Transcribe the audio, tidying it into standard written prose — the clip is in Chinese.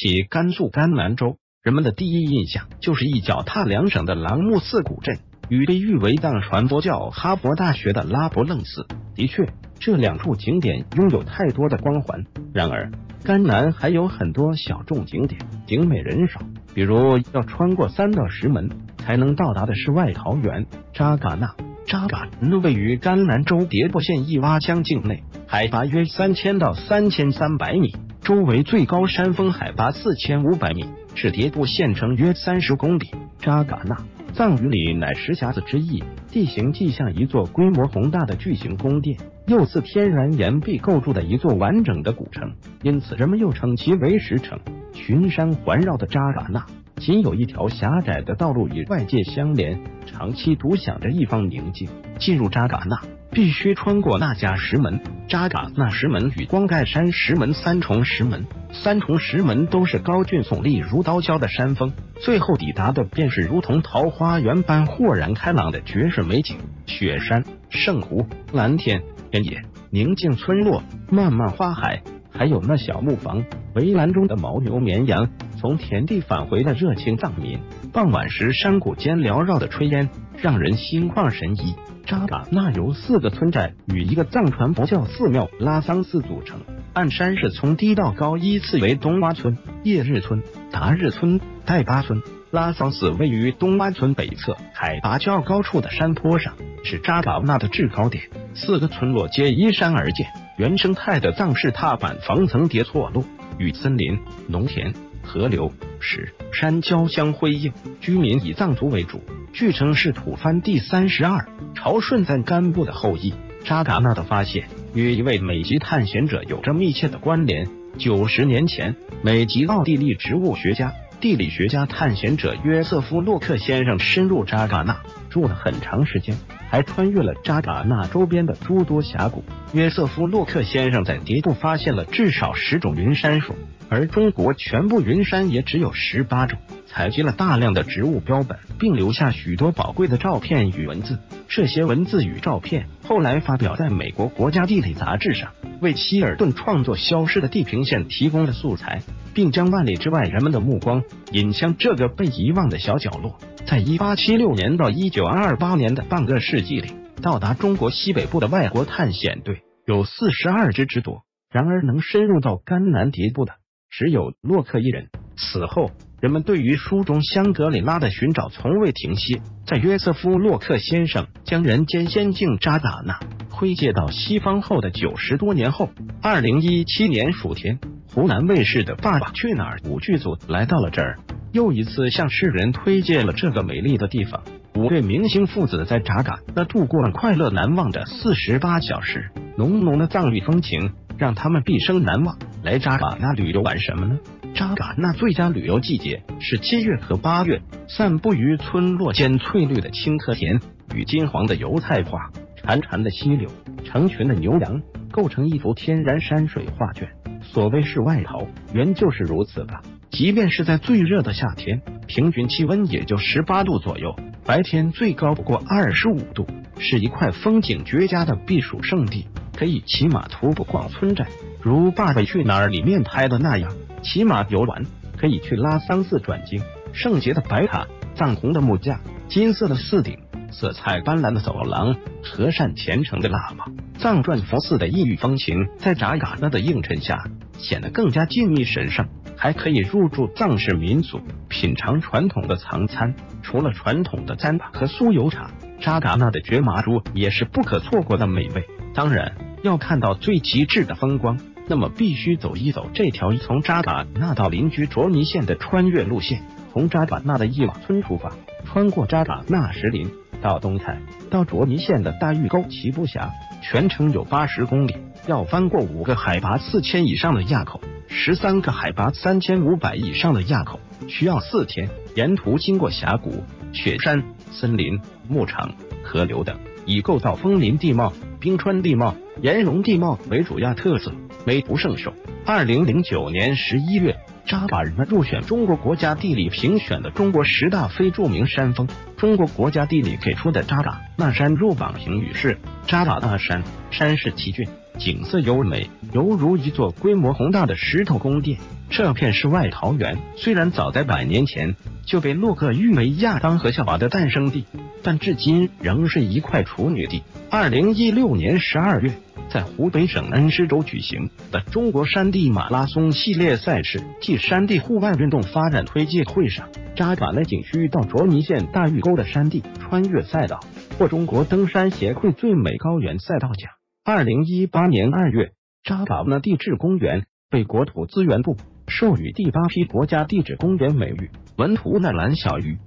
起甘肃甘南州，人们的第一印象就是一脚踏两省的朗木寺古镇与被誉为藏传佛教哈佛大学的拉卜楞寺。的确，这两处景点拥有太多的光环。然而，甘南还有很多小众景点，景美人少，比如要穿过3到10门才能到达的世外桃源扎嘎纳。扎嘎纳位于甘南州迭部县一洼乡境内，海拔约3000到3300米，周围最高山峰海拔4500米，是迭部县城约30公里。扎嘎纳藏语里乃石匣子之意，地形既像一座规模宏大的巨型宫殿，又似天然岩壁构筑的一座完整的古城，因此人们又称其为石城。群山环绕的扎嘎纳仅有一条狭窄的道路与外界相连，长期独享着一方宁静。进入扎嘎纳必须穿过纳加石门、扎嘎纳石门与光盖山石门三重石门。三重石门都是高峻耸立如刀削的山峰，最后抵达的便是如同桃花源般豁然开朗的绝世美景。雪山、圣湖、蓝天、原野、宁静村落、漫漫花海，还有那小木房、围栏中的牦牛绵羊，从田地返回的热情藏民。傍晚时，山谷间缭绕的炊烟让人心旷神怡。扎嘎纳由4个村寨与一个藏传佛教寺庙拉桑寺组成，按山势从低到高依次为东洼村、叶日村、达日村、代巴村。拉桑寺位于东洼村北侧，海拔较高处的山坡上，是扎嘎纳的制高点。4个村落皆依山而建，原生态的藏式踏板房层叠错落，与森林、农田、河流、石山交相辉映，居民以藏族为主。据称是吐蕃第32朝顺赞干布的后裔。扎嘎纳的发现与一位美籍探险者有着密切的关联。90年前，美籍奥地利植物学家、地理学家、探险者约瑟夫·洛克先生深入扎嘎纳，住了很长时间，还穿越了扎嘎纳周边的诸多峡谷。约瑟夫·洛克先生在迭部发现了至少10种云杉树，而中国全部云杉也只有18种，采集了大量的植物标本，并留下许多宝贵的照片与文字。这些文字与照片后来发表在美国国家地理杂志上，为希尔顿创作《消失的地平线》提供了素材，并将万里之外人们的目光引向这个被遗忘的小角落。在1876年到1928年的半个世纪里，到达中国西北部的外国探险队有42支之多，然而能深入到甘南迭部的只有洛克一人。此后，人们对于书中香格里拉的寻找从未停歇。在约瑟夫·洛克先生将人间仙境扎嘎纳推介到西方后的90多年后，2017年暑天，湖南卫视的《爸爸去哪儿》5剧组来到了这儿，又一次向世人推介了这个美丽的地方。5对明星父子在扎嘎纳度过了快乐难忘的48小时，浓浓的藏语风情让他们毕生难忘。来扎嘎纳旅游玩什么呢？扎嘎纳最佳旅游季节是7月和8月，散步于村落间翠绿的青稞田与金黄的油菜花，潺潺的溪流，成群的牛羊，构成一幅天然山水画卷。所谓世外桃源就是如此吧。即便是在最热的夏天，平均气温也就18度左右，白天最高不过25度，是一块风景绝佳的避暑胜地。可以骑马徒步逛村寨，如《爸爸去哪儿》里面拍的那样，骑马游玩。可以去拉桑寺转经，圣洁的白塔，藏红的木架，金色的寺顶，色彩斑斓的走廊，和善虔诚的喇嘛。藏传佛寺的异域风情在扎嘎纳的映衬下显得更加静谧神圣。还可以入住藏式民宿，品尝传统的藏餐。除了传统的糌粑和酥油茶，扎嘎纳的蕨麻猪也是不可错过的美味。当然，要看到最极致的风光，那么必须走一走这条从扎嘎纳到邻居卓尼县的穿越路线。从扎嘎纳的伊瓦村出发，穿过扎嘎纳石林，到东泰，到卓尼县的大峪沟旗布峡，全程有80公里，要翻过5个海拔4000以上的垭口，13个海拔3500以上的垭口，需要4天。沿途经过峡谷、雪山、森林、牧场、河流等，以构造枫林地貌、冰川地貌、岩溶地貌为主要特色，美不胜收。2009年11月，扎嘎纳入选中国国家地理评选的中国10大非著名山峰。中国国家地理给出的扎嘎纳山入榜评语是：扎嘎纳山山势奇峻，景色优美，犹如一座规模宏大的石头宫殿。这片世外桃源虽然早在100年前就被洛克誉为亚当和夏娃的诞生地，但至今仍是一块处女地。2016年12月，在湖北省恩施州举行的中国山地马拉松系列赛事暨山地户外运动发展推介会上，扎瓦勒景区到卓尼县大峪沟的山地穿越赛道获中国登山协会最美高原赛道奖。2018年2月，扎瓦勒地质公园被国土资源部授予第8批国家地质公园美誉。文图：纳兰小鱼。